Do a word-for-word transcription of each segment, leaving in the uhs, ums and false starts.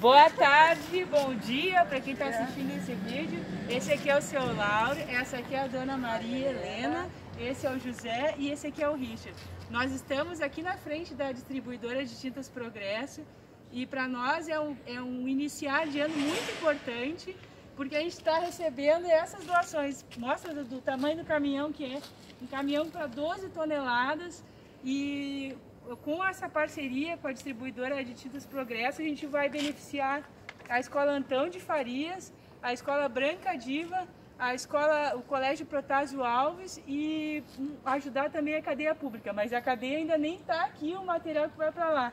Boa tarde, bom dia para quem está assistindo esse vídeo. Esse aqui é o seu Lauro, essa aqui é a dona Maria Helena, esse é o José e esse aqui é o Richard. Nós estamos aqui na frente da distribuidora de tintas Progresso e para nós é um, é um iniciar de ano muito importante, porque a gente está recebendo essas doações. Mostra do, do tamanho do caminhão que é, um caminhão para doze toneladas, e com essa parceria com a distribuidora de tintas Progresso, a gente vai beneficiar a Escola Antão de Farias, a Escola Branca Diva, a escola, o Colégio Protásio Alves e ajudar também a cadeia pública, mas a cadeia ainda nem está aqui, o material que vai para lá.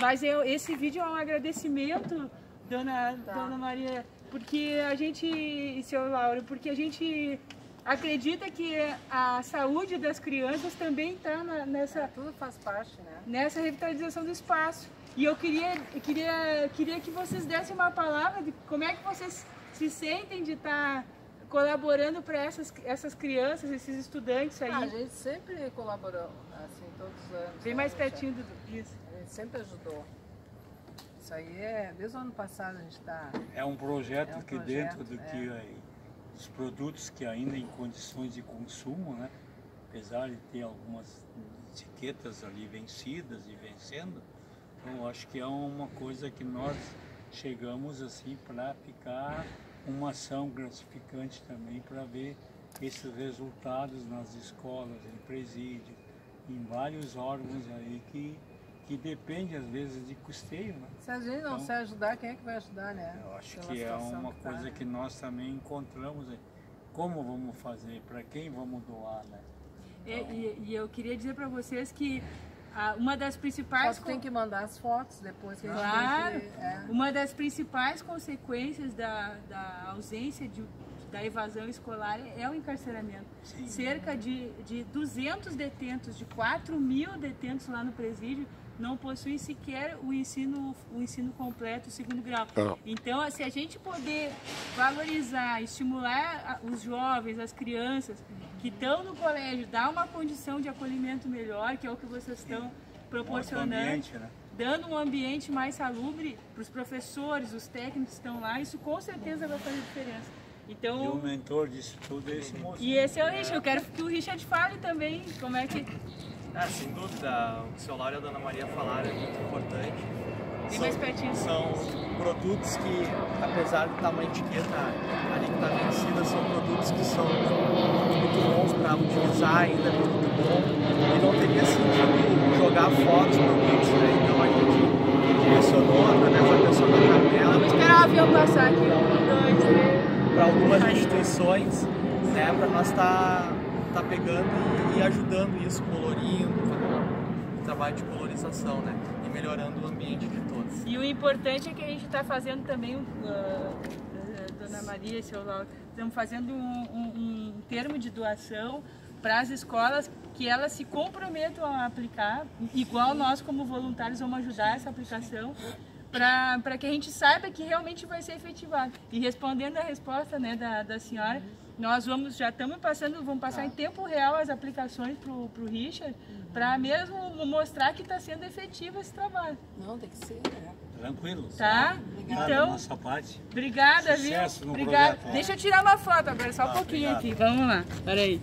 Mas eu, esse vídeo é um agradecimento, dona, tá. dona Maria, porque a gente, e seu Lauro, porque a gente acredita que a saúde das crianças também está nessa... É, tudo faz parte, né? Nessa revitalização do espaço. E eu queria, queria, queria que vocês dessem uma palavra de como é que vocês se sentem de estar... Tá colaborando para essas, essas crianças, esses estudantes aí. Ah, a gente sempre colaborou, assim, todos os anos. Bem mais pertinho disso. A gente sempre ajudou. Isso aí é, desde o ano passado a gente está... É um projeto é um que projeto, dentro do é. que é, os produtos que ainda em condições de consumo, né, apesar de ter algumas etiquetas ali vencidas e vencendo, então acho que é uma coisa que nós chegamos assim para ficar... uma ação gratificante também para ver esses resultados nas escolas, em presídio, em vários órgãos aí que, que depende às vezes de custeio. Né? Se a gente não então, se ajudar, quem é que vai ajudar, né? Eu acho Pela que é uma que tá, coisa né? que nós também encontramos, aí. Como vamos fazer, para quem vamos doar, né? Então, e, e eu queria dizer para vocês que uma das principais... Só tem que mandar as fotos depois que a gente... Claro, que, é. uma das principais consequências da, da ausência de, da evasão escolar é o encarceramento. Sim. Cerca de, de duzentos detentos, de quatro mil detentos lá no presídio, não possuem sequer o ensino, o ensino completo, o segundo grau. Não. Então, se a gente puder valorizar, estimular os jovens, as crianças... que estão no colégio, dá uma condição de acolhimento melhor, que é o que vocês estão proporcionando, um ambiente, né? Dando um ambiente mais salubre para os professores, os técnicos que estão lá, isso com certeza vai fazer diferença. Então, e o mentor disso tudo é esse moço. E esse é o Richard, eu quero que o Richard fale também, como é que... Ah, sem dúvida, o que o seu Lauro e a dona Maria falaram é muito importante. Bem mais pertinho. São produtos que, apesar do tamanho de etiqueta ali que está vencida, são produtos que são muito bons para utilizar, ainda é muito bom, e não teria sentido jogar fotos para o vídeo, né? Então a gente direcionou através da pessoa da tabela. Vamos esperar o avião passar aqui, um, dois, três. Para algumas instituições, né? Para nós estar tá, tá pegando e, e ajudando isso, colorindo, o trabalho de colorização, né? E melhorando o ambiente de todos. E o importante é que a gente está fazendo também, uh, dona Maria e seu Lauro, estamos fazendo um, um, um termo de doação para as escolas que elas se comprometam a aplicar, igual nós como voluntários vamos ajudar essa aplicação, para que a gente saiba que realmente vai ser efetivado. E respondendo a resposta, né, da, da senhora, nós vamos, já estamos passando, vamos passar ah. em tempo real as aplicações para o Richard, uhum. para mesmo mostrar que está sendo efetivo esse trabalho. Não, tem que ser, né? Tranquilo. Tá? Obrigada. Então, nossa parte. Obrigada, Sucesso viu? No obrigada. Projeto, Deixa eu tirar uma foto agora, só tá, um pouquinho obrigado. aqui. Vamos lá, peraí.